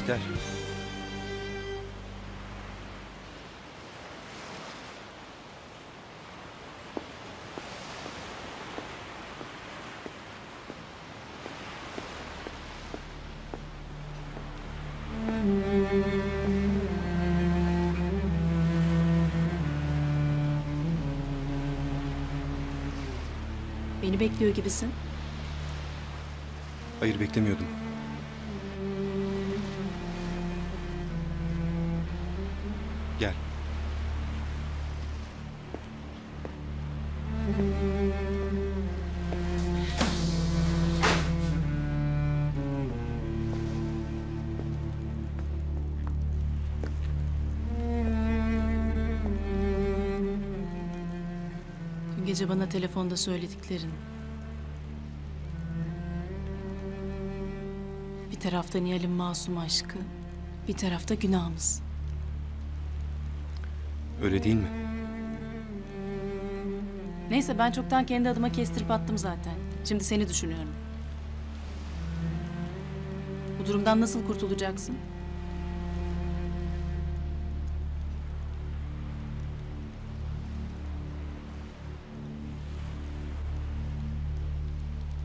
Bihter. Beni bekliyor gibisin. Hayır, beklemiyordum. Gel. Dün gece bana telefonda söylediklerin. Bir tarafta Nihal'in masum aşkı, bir tarafta günahımız. Öyle değil mi? Neyse, ben çoktan kendi adıma kestirip attım zaten. Şimdi seni düşünüyorum. Bu durumdan nasıl kurtulacaksın?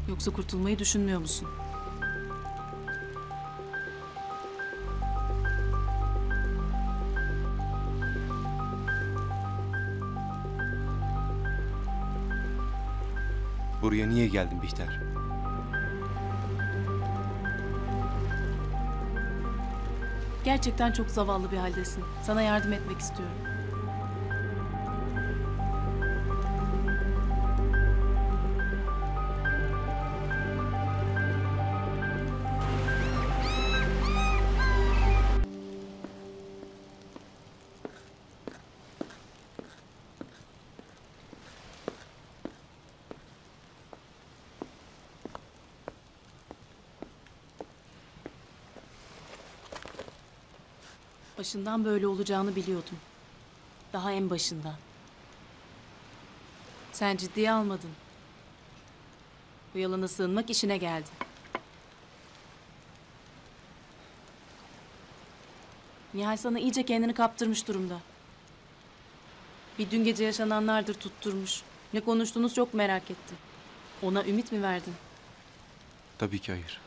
Yoksa kurtulmayı düşünmüyor musun? Buraya niye geldin Bihter? Gerçekten çok zavallı bir haldesin. Sana yardım etmek istiyorum. Başından böyle olacağını biliyordum. Daha en başından. Sen ciddiye almadın. Bu yalana sığınmak işine geldi. Nihal sana iyice kendini kaptırmış durumda. Bir dün gece yaşananlardır tutturmuş. Ne konuştunuz çok merak ettim. Ona ümit mi verdin? Tabii ki hayır.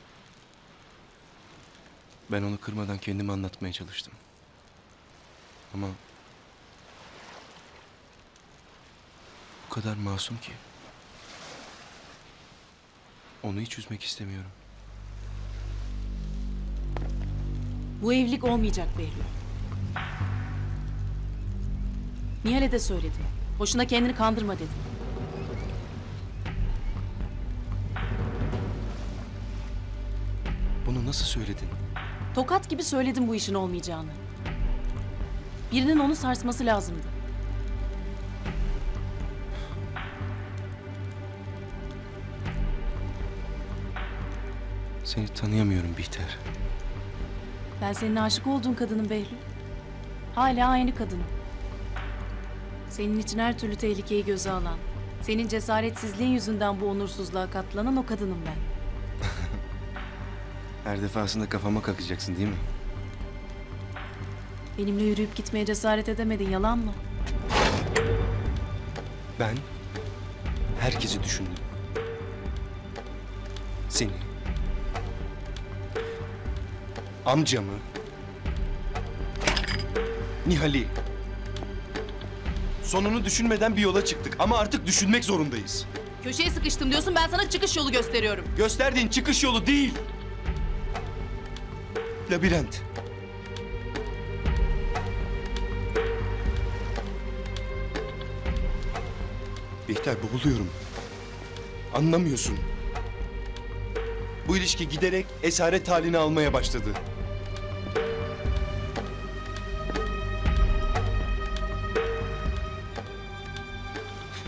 Ben onu kırmadan kendimi anlatmaya çalıştım. Ama bu kadar masum ki onu hiç üzmek istemiyorum. Bu evlilik olmayacak Behlül. Nihal'e de söyledim. Boşuna kendini kandırma dedim. Bunu nasıl söyledin? Tokat gibi söyledim bu işin olmayacağını. Birinin onu sarsması lazımdı. Seni tanıyamıyorum Bihter. Ben senin aşık olduğun kadının Behlül. Hala aynı kadınım. Senin için her türlü tehlikeyi göze alan, senin cesaretsizliğin yüzünden bu onursuzluğa katlanan o kadınım ben. Her defasında kafama kakacaksın değil mi? Benimle yürüyüp gitmeye cesaret edemedin, yalan mı? Ben herkesi düşündüm. Seni, amcamı, Nihal'i. Sonunu düşünmeden bir yola çıktık ama artık düşünmek zorundayız. Köşeye sıkıştım diyorsun, ben sana çıkış yolu gösteriyorum. Gösterdiğin çıkış yolu değil. Labirent. Bihter, boğuluyorum. Anlamıyorsun. Bu ilişki giderek esaret halini almaya başladı.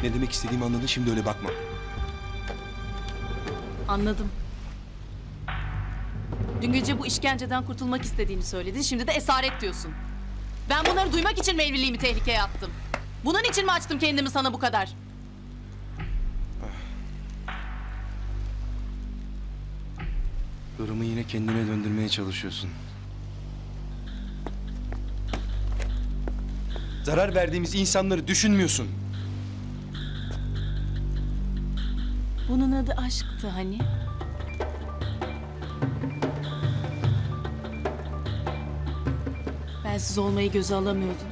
Ne demek istediğimi anladın, şimdi öyle bakma. Anladım. Dün gece bu işkenceden kurtulmak istediğini söyledin, şimdi de esaret diyorsun. Ben bunları duymak için mi evliliğimi tehlikeye attım? Bunun için mi açtım kendimi sana bu kadar? Durumu yine kendine döndürmeye çalışıyorsun. Zarar verdiğimiz insanları düşünmüyorsun. Bunun adı aşktı hani. Ben siz olmayı göze alamıyordum.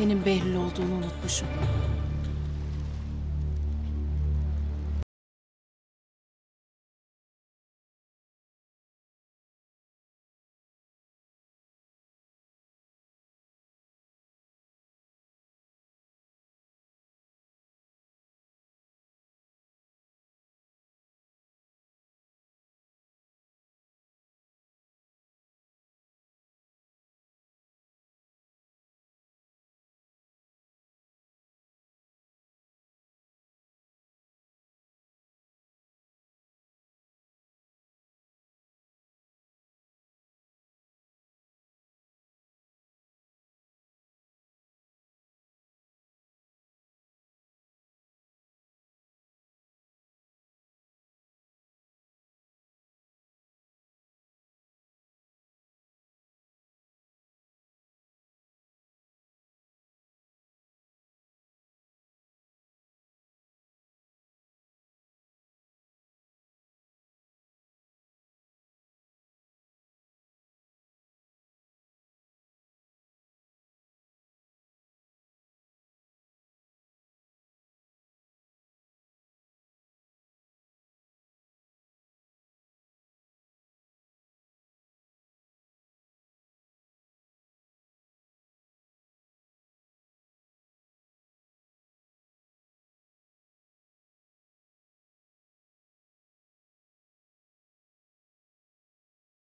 Senin Behlül olduğunu unutmuşum.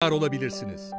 Olabilirsiniz.